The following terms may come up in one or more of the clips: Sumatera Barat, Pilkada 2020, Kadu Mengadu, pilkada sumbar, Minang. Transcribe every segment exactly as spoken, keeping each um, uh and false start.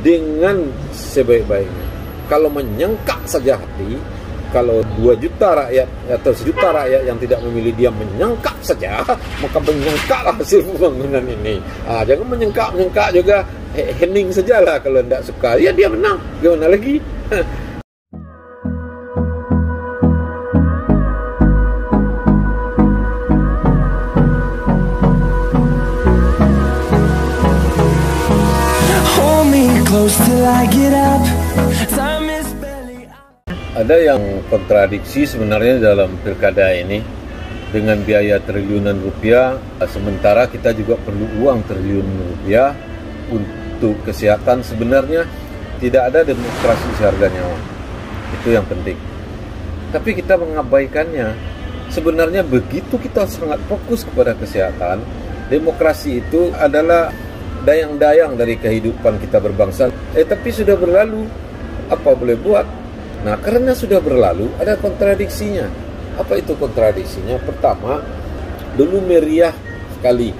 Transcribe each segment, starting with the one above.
dengan sebaik-baiknya. Kalau menyengkak saja hati, kalau dua juta rakyat atau sejuta rakyat yang tidak memilih dia menyengkak saja, maka menyengkaklah hasil pembangunan ini. Nah, jangan menyengkak-menyengkak juga, hening sajalah kalau tidak suka. Ya dia menang, gimana lagi? Ada yang kontradiksi sebenarnya dalam pilkada ini dengan biaya triliunan rupiah, sementara kita juga perlu uang triliun rupiah untuk kesehatan. Sebenarnya tidak ada demokrasi seharga nyawa, itu yang penting. Tapi kita mengabaikannya. Sebenarnya begitu kita sangat fokus kepada kesehatan, demokrasi itu adalah dayang-dayang dari kehidupan kita berbangsa. Eh tapi sudah berlalu, apa boleh buat? Nah, karena sudah berlalu, ada kontradiksinya. Apa itu kontradiksinya? Pertama, dulu meriah sekali,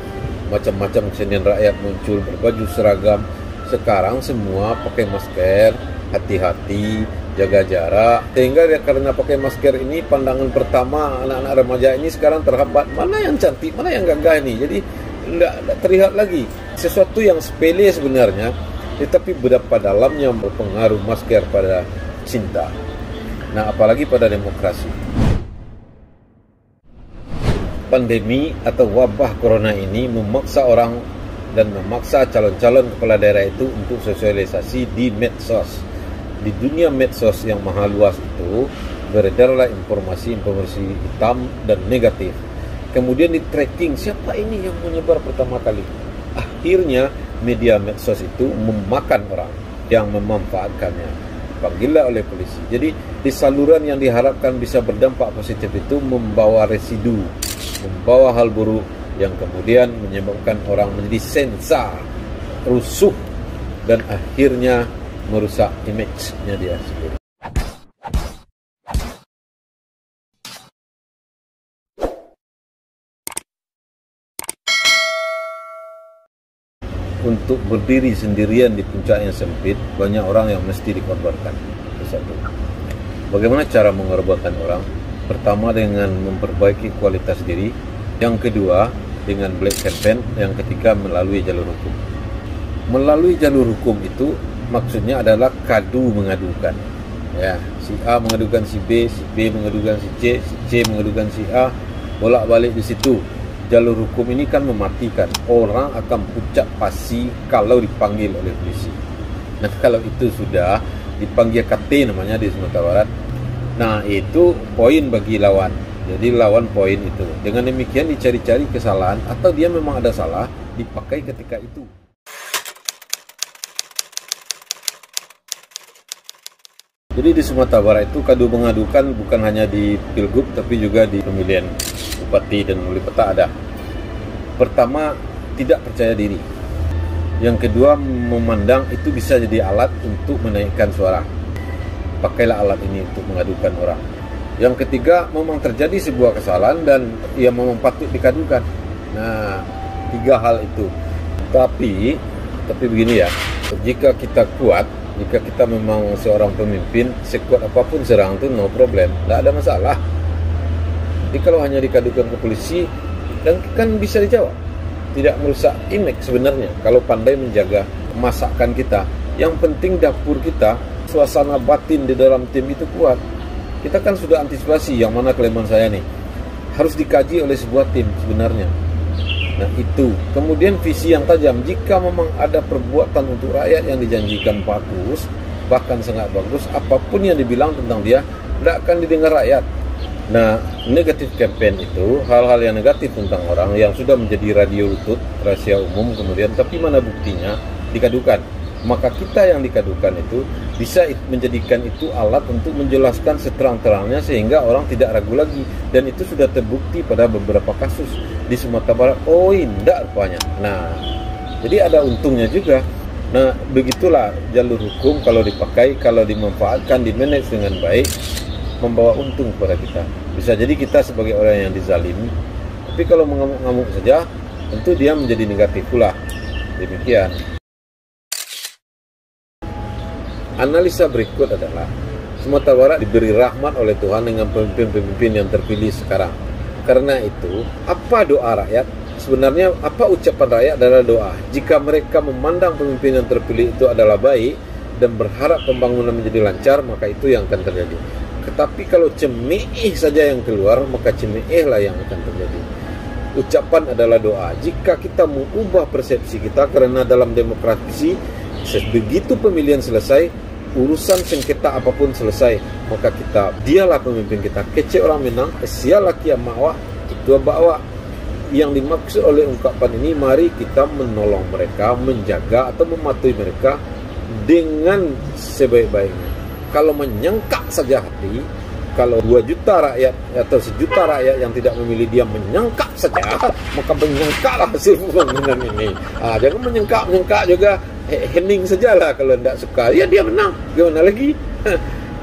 macam-macam kesenian rakyat muncul, berbaju seragam. Sekarang semua pakai masker, hati-hati, jaga jarak. Sehingga ya, karena pakai masker ini, pandangan pertama anak-anak remaja ini sekarang terhambat. Mana yang cantik, mana yang gagah ini. Jadi tidak terlihat lagi sesuatu yang sepele sebenarnya, tetapi betapa dalamnya berpengaruh masker pada cinta. Nah, apalagi pada demokrasi. Pandemi atau wabah corona ini memaksa orang dan memaksa calon-calon kepala daerah itu untuk sosialisasi di medsos. Di dunia medsos yang maha luas itu beredarlah informasi-informasi hitam dan negatif. Kemudian di tracking siapa ini yang menyebar pertama kali. Akhirnya media medsos itu memakan orang yang memanfaatkannya. Dipanggillah oleh polisi. Jadi di saluran yang diharapkan bisa berdampak positif itu membawa residu, membawa hal buruk yang kemudian menyebabkan orang menjadi sensa, rusuh, dan akhirnya merusak image-nya dia sendiri. Untuk berdiri sendirian di puncak yang sempit, banyak orang yang mesti dikorbankan. Satu, bagaimana cara mengorbankan orang? Pertama, dengan memperbaiki kualitas diri. Yang kedua, dengan black campaign. Yang ketiga, melalui jalur hukum. Melalui jalur hukum itu maksudnya adalah kadu mengadukan. Ya, si A mengadukan si B, si B mengadukan si C, si C mengadukan si A, bolak-balik di situ. Jalur hukum ini kan mematikan. Orang akan pucat pasi kalau dipanggil oleh polisi. Nah, kalau itu sudah dipanggil K T namanya di Sumatera Barat, nah itu poin bagi lawan. Jadi lawan poin itu. Dengan demikian dicari-cari kesalahan, atau dia memang ada salah, dipakai ketika itu. Jadi di Sumatera Barat itu kadu mengadukan bukan hanya di pilgub, tapi juga di pemilihan bupati dan wali kota ada. Pertama, tidak percaya diri. Yang kedua, memandang itu bisa jadi alat untuk menaikkan suara. Pakailah alat ini untuk mengadukan orang. Yang ketiga, memang terjadi sebuah kesalahan dan ia memang patut dikadukan. Nah, tiga hal itu. Tapi, tapi begini ya, jika kita kuat, jika kita memang seorang pemimpin, sekuat apapun serang itu no problem, tidak ada masalah. Jadi kalau hanya dikadukan ke polisi, dan kan bisa dijawab. Tidak merusak image sebenarnya, kalau pandai menjaga masakan kita. Yang penting dapur kita, suasana batin di dalam tim itu kuat. Kita kan sudah antisipasi, yang mana kelemahan saya nih. Harus dikaji oleh sebuah tim sebenarnya. Nah itu, kemudian visi yang tajam. Jika memang ada perbuatan untuk rakyat yang dijanjikan bagus, bahkan sangat bagus, apapun yang dibilang tentang dia, tidak akan didengar rakyat. Nah, negatif campaign itu hal-hal yang negatif tentang orang yang sudah menjadi radio lutut, rahasia umum kemudian, tapi mana buktinya dikadukan. Maka kita yang dikadukan itu bisa menjadikan itu alat untuk menjelaskan seterang-terangnya sehingga orang tidak ragu lagi. Dan itu sudah terbukti pada beberapa kasus di Sumatera Barat. Oh, indah rupanya. Nah, jadi ada untungnya juga. Nah, begitulah jalur hukum kalau dipakai, kalau dimanfaatkan, dimanage dengan baik, membawa untung kepada kita. Bisa jadi kita sebagai orang yang dizalimi, tapi kalau mengamuk-ngamuk saja, tentu dia menjadi negatif pula. Demikian. Analisa berikut adalah semua tawarat diberi rahmat oleh Tuhan dengan pemimpin-pemimpin yang terpilih sekarang. Karena itu, apa doa rakyat? Sebenarnya apa ucapan rakyat adalah doa. Jika mereka memandang pemimpin yang terpilih itu adalah baik dan berharap pembangunan menjadi lancar, maka itu yang akan terjadi. Tetapi kalau cemih saja yang keluar, maka cemihlah yang akan terjadi. Ucapan adalah doa. Jika kita mengubah persepsi kita, karena dalam demokrasi begitu pemilihan selesai, urusan sengketa apapun selesai, maka kita, dialah pemimpin kita. Kece orang Minang, sialah kia mawak, itu bawa. Yang dimaksud oleh ungkapan ini, mari kita menolong mereka, menjaga atau mematuhi mereka dengan sebaik-baiknya. Kalau menyengkak saja hati, kalau dua juta rakyat atau sejuta rakyat yang tidak memilih dia menyengkak saja, maka menyengkaklah hasil pembangunan ini. Nah, jangan menyengkak-menyengkak juga. Hening sajalah kalau tidak suka. Ya dia menang. Gimana lagi?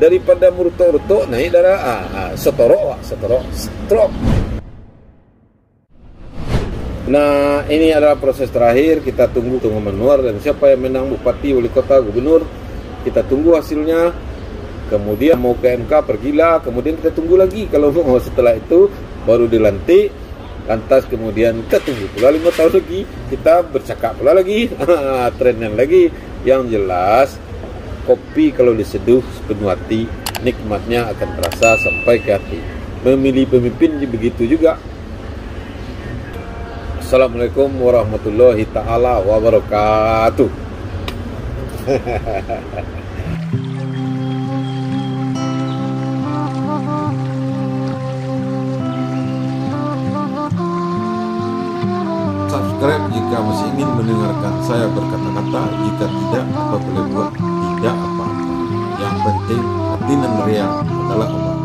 Daripada merutuk-rutuk naik darah. Ah, ah, setorok, setorok, setorok. Nah, ini adalah proses terakhir. Kita tunggu tunggu menua dan siapa yang menang, bupati, wali kota, gubernur. Kita tunggu hasilnya. Kemudian mau ke M K pergilah. Kemudian kita tunggu lagi. Kalau mau setelah itu baru dilantik. Lantas kemudian ketunggu pula lima tahun lagi, kita bercakap pula lagi, trennya lagi. Yang jelas, kopi kalau diseduh sepenuh hati, nikmatnya akan terasa sampai ke hati. Memilih pemimpin begitu juga. Assalamualaikum warahmatullahi ta'ala wabarakatuh. Subscribe jika masih ingin mendengarkan saya berkata-kata, jika tidak, apa boleh buat, tidak apa-apa. Yang penting, hati dan riang adalah obat.